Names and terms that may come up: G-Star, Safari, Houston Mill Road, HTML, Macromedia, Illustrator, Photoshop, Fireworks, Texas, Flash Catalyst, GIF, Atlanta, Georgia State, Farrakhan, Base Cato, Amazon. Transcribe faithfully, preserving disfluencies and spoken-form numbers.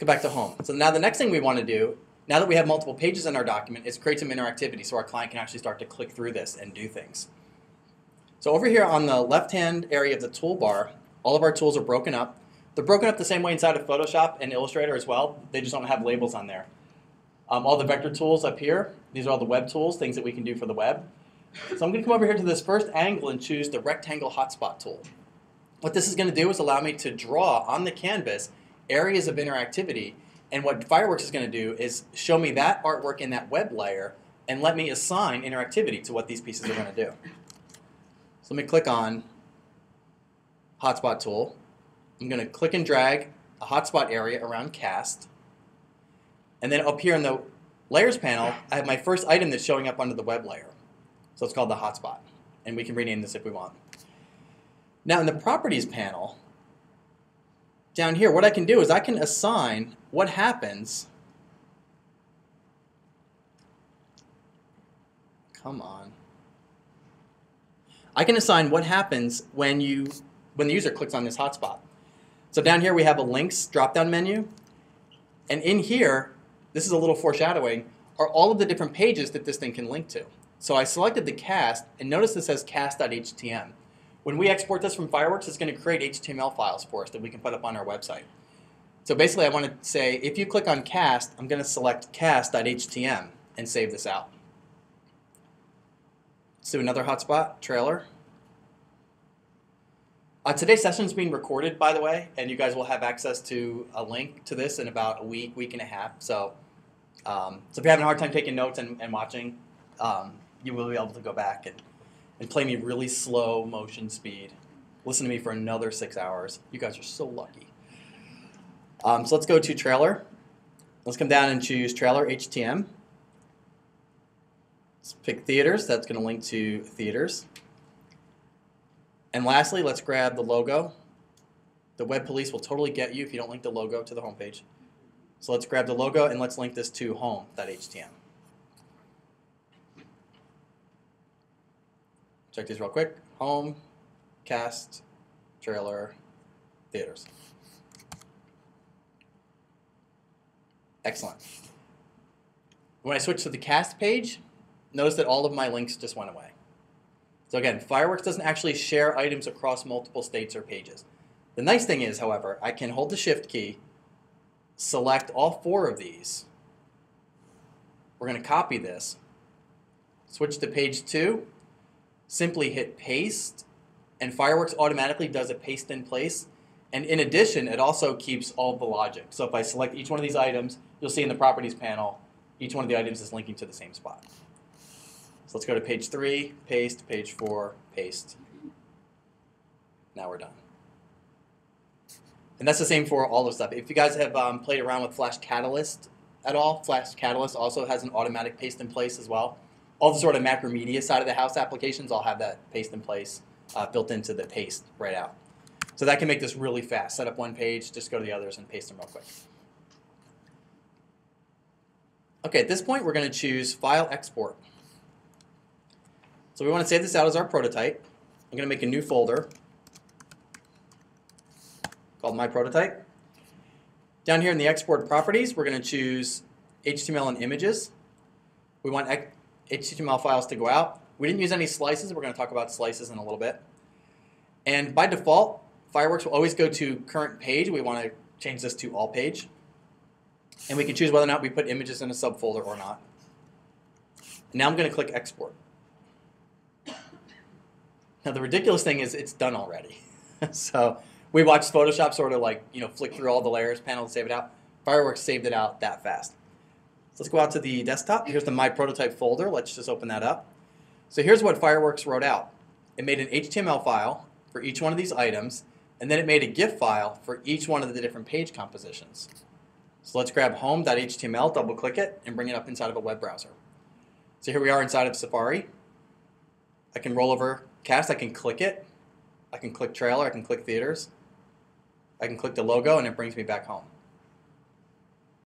go back to home. So now the next thing we want to do, now that we have multiple pages in our document, is create some interactivity so our client can actually start to click through this and do things. So over here on the left-hand area of the toolbar, all of our tools are broken up. They're broken up the same way inside of Photoshop and Illustrator as well. They just don't have labels on there. Um, all the vector tools up here, these are all the web tools, things that we can do for the web. So I'm going to come over here to this first angle and choose the rectangle hotspot tool. What this is going to do is allow me to draw on the canvas areas of interactivity, and what Fireworks is going to do is show me that artwork in that web layer and let me assign interactivity to what these pieces are going to do. So let me click on hotspot tool. I'm going to click and drag a hotspot area around cast, and then up here in the layers panel I have my first item that's showing up under the web layer. So it's called the hotspot, and we can rename this if we want. Now in the properties panel, down here, what I can do is I can assign what happens. Come on. I can assign what happens when you when the user clicks on this hotspot. So down here we have a links drop-down menu, and in here, this is a little foreshadowing, are all of the different pages that this thing can link to. So I selected the cast, and notice this says cast dot H T M. When we export this from Fireworks, it's going to create H T M L files for us that we can put up on our website. So basically I want to say, if you click on cast, I'm going to select cast dot H T M and save this out. Let's do another hotspot, trailer. Uh, today's session is being recorded, by the way, and you guys will have access to a link to this in about a week, week and a half. So, um, so if you're having a hard time taking notes and, and watching, um, you will be able to go back and, and play me really slow motion speed. Listen to me for another six hours. You guys are so lucky. Um, so let's go to trailer. Let's come down and choose trailer H T M. Let's pick theaters. That's going to link to theaters. And lastly, let's grab the logo. The web police will totally get you if you don't link the logo to the homepage. So let's grab the logo and let's link this to home dot H T M. Check these real quick. Home, cast, trailer, theaters. Excellent. When I switch to the cast page, notice that all of my links just went away. So again, Fireworks doesn't actually share items across multiple states or pages. The nice thing is, however, I can hold the Shift key, select all four of these. We're going to copy this, switch to page two, simply hit paste, and Fireworks automatically does a paste in place. And in addition, it also keeps all the logic. So if I select each one of these items, you'll see in the properties panel, each one of the items is linking to the same spot. So let's go to page three, paste, page four, paste. Now we're done. And that's the same for all the stuff. If you guys have um, played around with Flash Catalyst at all, Flash Catalyst also has an automatic paste in place as well. All the sort of macromedia side of the house applications all have that paste in place uh, built into the paste right out. So that can make this really fast. Set up one page, just go to the others and paste them real quick. Okay, at this point we're going to choose File Export. So we want to save this out as our prototype. I'm going to make a new folder called My Prototype. Down here in the Export Properties, we're going to choose H T M L and Images. We want H T M L files to go out. We didn't use any slices. We're going to talk about slices in a little bit. And by default, Fireworks will always go to Current Page. We want to change this to All Page. And we can choose whether or not we put images in a subfolder or not. Now I'm going to click Export. Now the ridiculous thing is it's done already. So we watched Photoshop sort of like, you know, flick through all the layers panel and save it out. Fireworks saved it out that fast. So let's go out to the desktop. Here's the My Prototype folder. Let's just open that up. So here's what Fireworks wrote out. It made an H T M L file for each one of these items, and then it made a GIF file for each one of the different page compositions. So let's grab home dot H T M L, double click it, and bring it up inside of a web browser. So here we are inside of Safari. I can roll over Cast, I can click it, I can click trailer, I can click theaters, I can click the logo, and it brings me back home.